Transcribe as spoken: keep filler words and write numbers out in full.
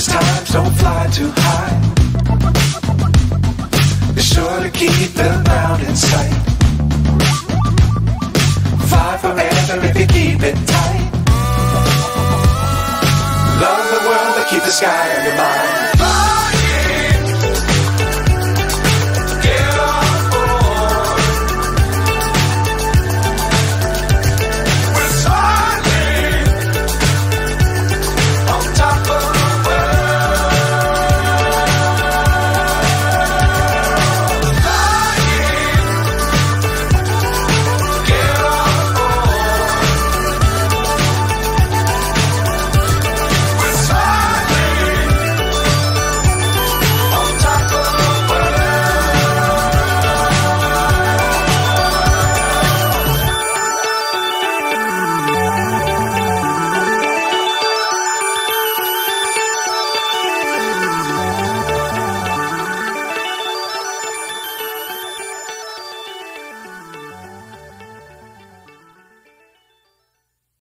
Times don't fly too high. Be sure to keep the ground in sight. Fly forever if you keep it tight. Love the world, but keep the sky on your mind.